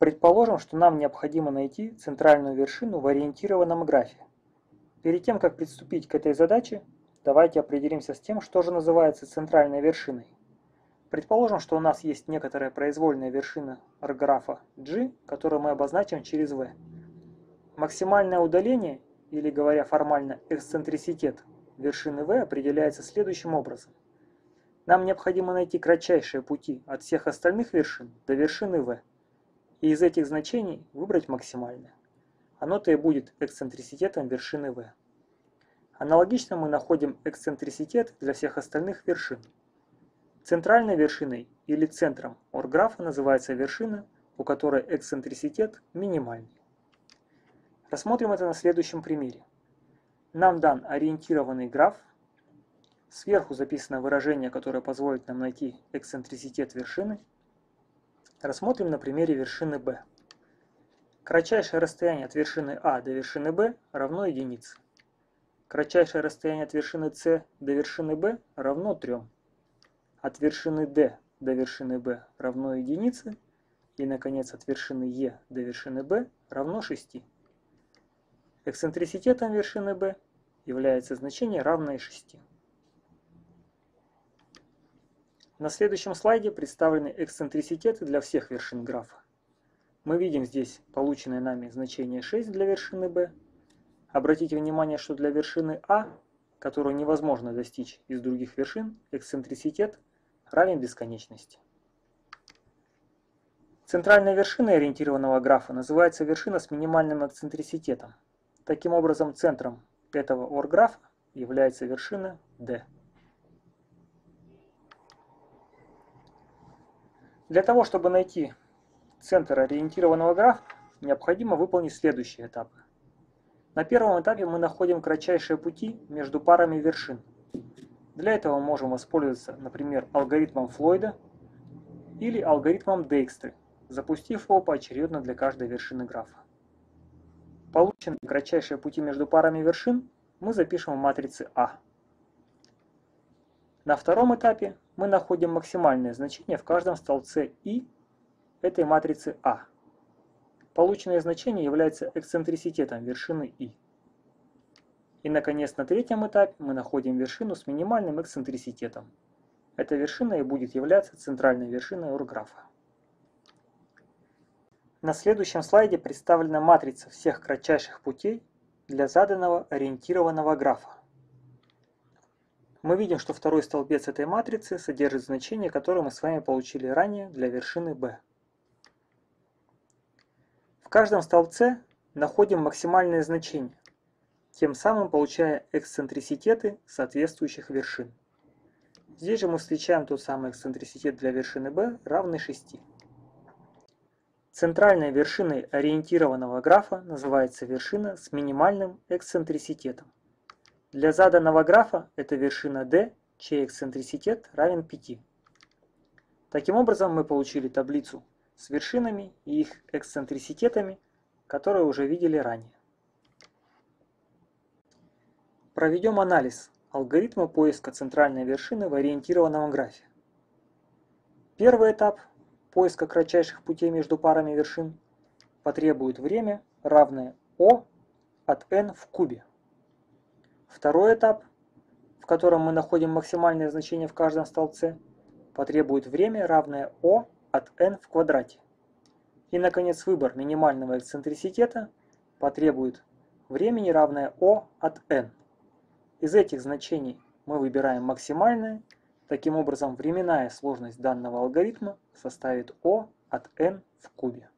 Предположим, что нам необходимо найти центральную вершину в ориентированном графе. Перед тем, как приступить к этой задаче, давайте определимся с тем, что же называется центральной вершиной. Предположим, что у нас есть некоторая произвольная вершина орграфа G, которую мы обозначим через V. Максимальное удаление, или, говоря формально, эксцентриситет вершины V определяется следующим образом. Нам необходимо найти кратчайшие пути от всех остальных вершин до вершины V, и из этих значений выбрать максимальное. Оно-то и будет эксцентриситетом вершины V. Аналогично мы находим эксцентриситет для всех остальных вершин. Центральной вершиной или центром орграфа называется вершина, у которой эксцентриситет минимальный. Рассмотрим это на следующем примере. Нам дан ориентированный граф. Сверху записано выражение, которое позволит нам найти эксцентриситет вершины. Рассмотрим на примере вершины B. Кратчайшее расстояние от вершины А до вершины B равно 1. Кратчайшее расстояние от вершины С до вершины B равно 3. От вершины D до вершины B равно 1. И, наконец, от вершины E до вершины B равно 6. Эксцентриситетом вершины B является значение, равное 6. На следующем слайде представлены эксцентриситеты для всех вершин графа. Мы видим здесь полученное нами значение 6 для вершины B. Обратите внимание, что для вершины А, которую невозможно достичь из других вершин, эксцентриситет равен бесконечности. Центральная вершина ориентированного графа называется вершина с минимальным эксцентриситетом. Таким образом, центром этого орграфа является вершина D. Для того, чтобы найти центр ориентированного графа, необходимо выполнить следующие этапы. На первом этапе мы находим кратчайшие пути между парами вершин. Для этого можем воспользоваться, например, алгоритмом Флойда или алгоритмом Дейкстры, запустив его поочередно для каждой вершины графа. Полученные кратчайшие пути между парами вершин мы запишем в матрице А. На втором этапе мы находим максимальное значение в каждом столбце I этой матрицы А. Полученное значение является эксцентриситетом вершины I. И, наконец, на третьем этапе мы находим вершину с минимальным эксцентриситетом. Эта вершина и будет являться центральной вершиной орграфа. На следующем слайде представлена матрица всех кратчайших путей для заданного ориентированного графа. Мы видим, что второй столбец этой матрицы содержит значение, которое мы с вами получили ранее для вершины B. В каждом столбце находим максимальное значение, тем самым получая эксцентриситеты соответствующих вершин. Здесь же мы встречаем тот самый эксцентриситет для вершины B, равный 6. Центральной вершиной ориентированного графа называется вершина с минимальным эксцентриситетом. Для заданного графа это вершина D, чей эксцентриситет равен 5. Таким образом, мы получили таблицу с вершинами и их эксцентриситетами, которые уже видели ранее. Проведем анализ алгоритма поиска центральной вершины в ориентированном графе. Первый этап поиска кратчайших путей между парами вершин потребует время, равное O от n в кубе. Второй этап, в котором мы находим максимальное значение в каждом столбце, потребует время, равное O от n в квадрате. И, наконец, выбор минимального эксцентриситета потребует времени, равное O от n. Из этих значений мы выбираем максимальное. Таким образом, временная сложность данного алгоритма составит O от n в кубе.